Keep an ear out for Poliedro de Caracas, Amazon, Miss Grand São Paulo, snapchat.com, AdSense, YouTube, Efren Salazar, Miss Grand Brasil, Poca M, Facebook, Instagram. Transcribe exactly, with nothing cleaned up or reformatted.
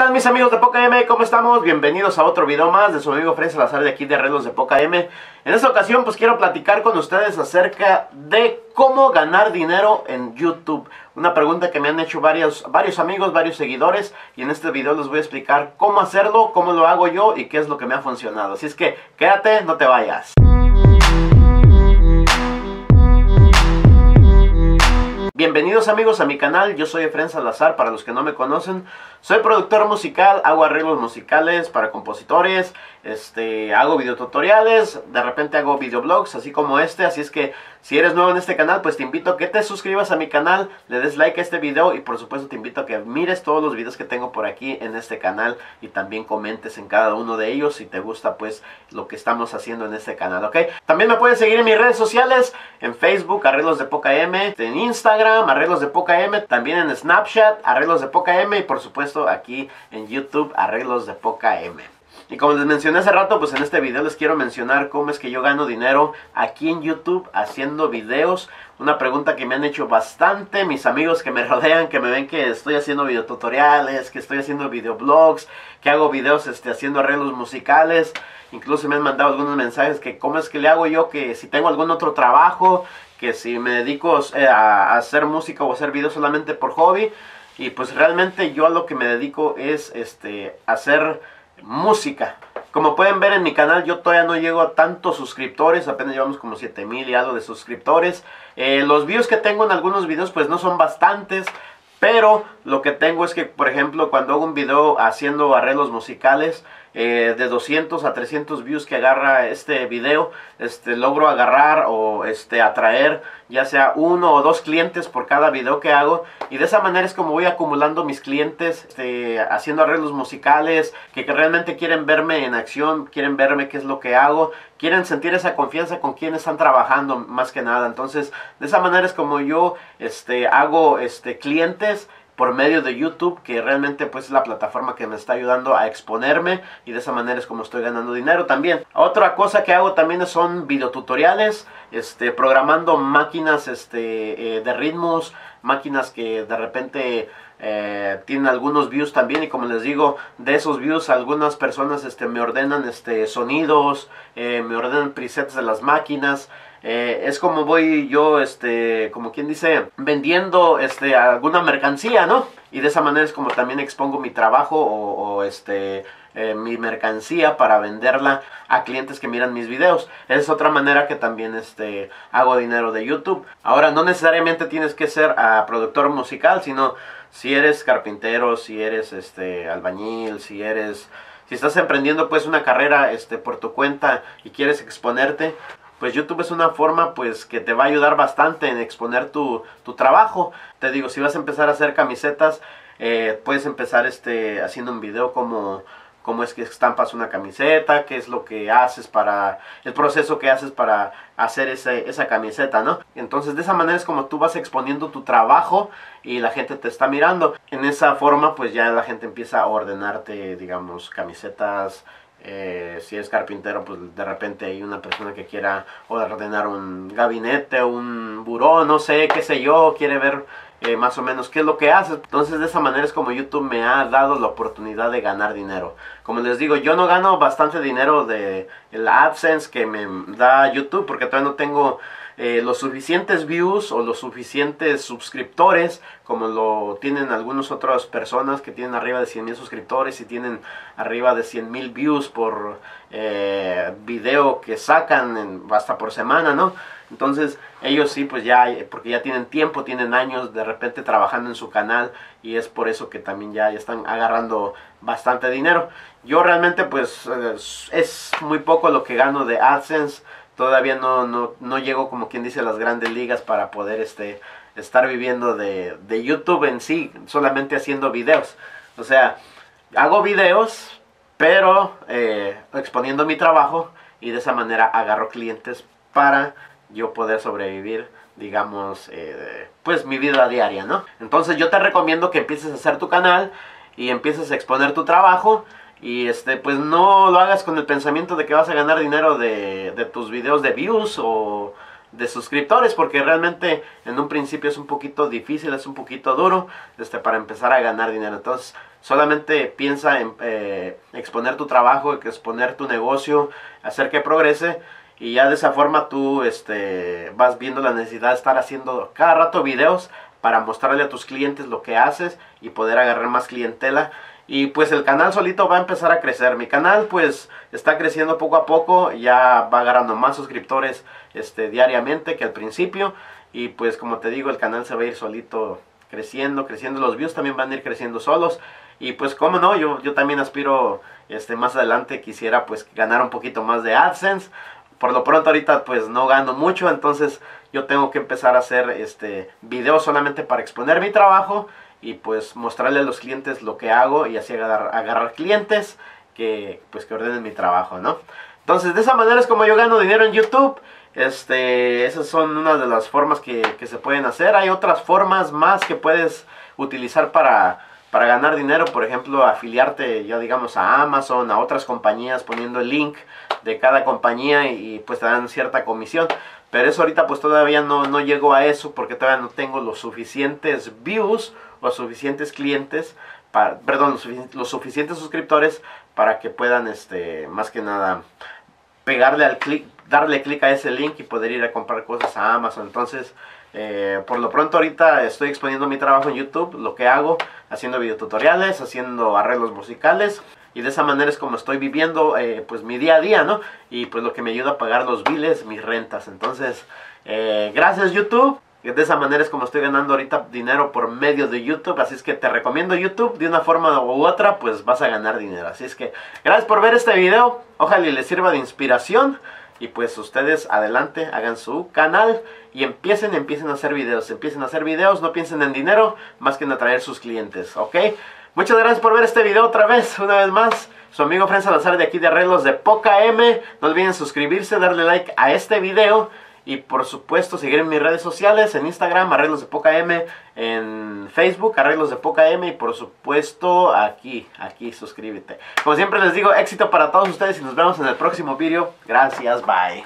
tal mis amigos de Poca M? ¿Cómo estamos? Bienvenidos a otro video más de su amigo Efren Salazar de aquí de Arreglos de Poca M. En esta ocasión pues quiero platicar con ustedes acerca de cómo ganar dinero en YouTube. Una pregunta que me han hecho varios, varios amigos, varios seguidores, y en este video les voy a explicar cómo hacerlo, cómo lo hago yo y qué es lo que me ha funcionado. Así es que quédate, no te vayas. Bienvenidos amigos a mi canal, yo soy Efren Salazar, para los que no me conocen. Soy productor musical, hago arreglos musicales para compositores, este, hago videotutoriales, de repente hago videoblogs, así como este. Así es que si eres nuevo en este canal, pues te invito a que te suscribas a mi canal, le des like a este video y por supuesto te invito a que mires todos los videos que tengo por aquí en este canal y también comentes en cada uno de ellos si te gusta pues lo que estamos haciendo en este canal, ¿ok? También me puedes seguir en mis redes sociales, en Facebook, Arreglos de Poca M, en Instagram, Arreglos de Poca M, también en Snapchat, Arreglos de Poca M, y por supuesto aquí en YouTube, Arreglos de Poca M. Y como les mencioné hace rato, pues en este video les quiero mencionar cómo es que yo gano dinero aquí en YouTube haciendo videos. Una pregunta que me han hecho bastante mis amigos que me rodean, que me ven que estoy haciendo videotutoriales, que estoy haciendo videoblogs, que hago videos este, haciendo arreglos musicales. Incluso me han mandado algunos mensajes que cómo es que le hago yo, que si tengo algún otro trabajo, que si me dedico a hacer música o hacer videos solamente por hobby. Y pues realmente yo a lo que me dedico es este, hacer música. Como pueden ver en mi canal, yo todavía no llego a tantos suscriptores, apenas llevamos como siete mil y algo de suscriptores. Eh, los views que tengo en algunos videos pues no son bastantes, pero lo que tengo es que, por ejemplo, cuando hago un video haciendo arreglos musicales, Eh, de doscientos a trescientos views que agarra este video, este, logro agarrar o este, atraer ya sea uno o dos clientes por cada video que hago, y de esa manera es como voy acumulando mis clientes este, haciendo arreglos musicales que, que realmente quieren verme en acción, quieren verme qué es lo que hago, quieren sentir esa confianza con quienes están trabajando más que nada. Entonces de esa manera es como yo este, hago este, clientes por medio de YouTube, que realmente pues es la plataforma que me está ayudando a exponerme, y de esa manera es como estoy ganando dinero también. Otra cosa que hago también son videotutoriales, este, programando máquinas este, eh, de ritmos, máquinas que de repente eh, tienen algunos views también, y como les digo, de esos views algunas personas este, me ordenan este, sonidos, eh, me ordenan presets de las máquinas. Eh, es como voy yo, este, como quien dice, vendiendo este, alguna mercancía, ¿no? Y de esa manera es como también expongo mi trabajo o, o este, eh, mi mercancía para venderla a clientes que miran mis videos. Es otra manera que también este, hago dinero de YouTube. Ahora, no necesariamente tienes que ser uh, productor musical, sino si eres carpintero, si eres este, albañil, si eres... Si estás emprendiendo pues una carrera este, por tu cuenta y quieres exponerte, pues YouTube es una forma pues que te va a ayudar bastante en exponer tu, tu trabajo. Te digo, si vas a empezar a hacer camisetas, eh, puedes empezar este, haciendo un video como cómo es que estampas una camiseta, qué es lo que haces para, el proceso que haces para hacer ese, esa camiseta, ¿no? Entonces de esa manera es como tú vas exponiendo tu trabajo y la gente te está mirando. En esa forma pues ya la gente empieza a ordenarte, digamos, camisetas. Eh, si es carpintero, pues de repente hay una persona que quiera ordenar un gabinete, un buró, no sé, qué sé yo, quiere ver eh, más o menos qué es lo que haces. Entonces de esa manera es como YouTube me ha dado la oportunidad de ganar dinero. Como les digo, yo no gano bastante dinero de el AdSense que me da YouTube, porque todavía no tengo eh, los suficientes views o los suficientes suscriptores como lo tienen algunas otras personas que tienen arriba de cien mil suscriptores y tienen arriba de cien mil views por eh, video que sacan en, hasta por semana, ¿no? Entonces ellos sí, pues ya, porque ya tienen tiempo, tienen años de repente trabajando en su canal, y es por eso que también ya, ya están agarrando bastante dinero. Yo realmente pues es muy poco lo que gano de AdSense, todavía no, no, no llego como quien dice a las grandes ligas para poder este, estar viviendo de, de YouTube en sí, solamente haciendo videos. O sea, hago videos, pero eh, exponiendo mi trabajo, y de esa manera agarro clientes para yo poder sobrevivir, digamos, eh, pues mi vida diaria, ¿no? Entonces yo te recomiendo que empieces a hacer tu canal y empieces a exponer tu trabajo, y este pues no lo hagas con el pensamiento de que vas a ganar dinero de, de tus videos de views o de suscriptores, porque realmente en un principio es un poquito difícil, es un poquito duro este, para empezar a ganar dinero. Entonces solamente piensa en eh, exponer tu trabajo, exponer tu negocio, hacer que progrese, y ya de esa forma tú este, vas viendo la necesidad de estar haciendo cada rato videos para mostrarle a tus clientes lo que haces y poder agarrar más clientela. Y pues el canal solito va a empezar a crecer. Mi canal pues está creciendo poco a poco. Ya va agarrando más suscriptores este, diariamente que al principio. Y pues como te digo, el canal se va a ir solito creciendo, creciendo. Los views también van a ir creciendo solos. Y pues como no, yo, yo también aspiro este, más adelante. Quisiera pues ganar un poquito más de AdSense. Por lo pronto ahorita pues no gano mucho. Entonces yo tengo que empezar a hacer este, videos solamente para exponer mi trabajo. Y pues mostrarle a los clientes lo que hago y así agarrar, agarrar clientes que pues que ordenen mi trabajo, ¿no? Entonces de esa manera es como yo gano dinero en YouTube. Este, esas son una de las formas que, que se pueden hacer. Hay otras formas más que puedes utilizar para, para ganar dinero. Por ejemplo, afiliarte ya digamos a Amazon, a otras compañías, poniendo el link de cada compañía y, y pues te dan cierta comisión. Pero eso ahorita pues todavía no, no llego a eso porque todavía no tengo los suficientes views, los suficientes clientes, para, perdón, los, sufic los suficientes suscriptores para que puedan, este, más que nada, pegarle al clic, darle clic a ese link y poder ir a comprar cosas a Amazon. Entonces, eh, por lo pronto ahorita estoy exponiendo mi trabajo en YouTube, lo que hago, haciendo videotutoriales, haciendo arreglos musicales. Y de esa manera es como estoy viviendo eh, pues mi día a día, ¿no? Y pues lo que me ayuda a pagar los biles, mis rentas. Entonces, eh, gracias YouTube. De esa manera es como estoy ganando ahorita dinero por medio de YouTube. Así es que te recomiendo YouTube. De una forma u otra, pues vas a ganar dinero. Así es que gracias por ver este video. Ojalá les sirva de inspiración. Y pues ustedes adelante, hagan su canal. Y empiecen, empiecen a hacer videos. Empiecen a hacer videos, no piensen en dinero. Más que en atraer sus clientes, ¿ok? Muchas gracias por ver este video otra vez, una vez más. Su amigo Efren Salazar de aquí de Arreglos de Poca M. No olviden suscribirse, darle like a este video. Y por supuesto seguir en mis redes sociales, en Instagram, Arreglos de Poca M, en Facebook, Arreglos de Poca M, y por supuesto aquí, aquí suscríbete. Como siempre les digo, éxito para todos ustedes y nos vemos en el próximo video. Gracias, bye.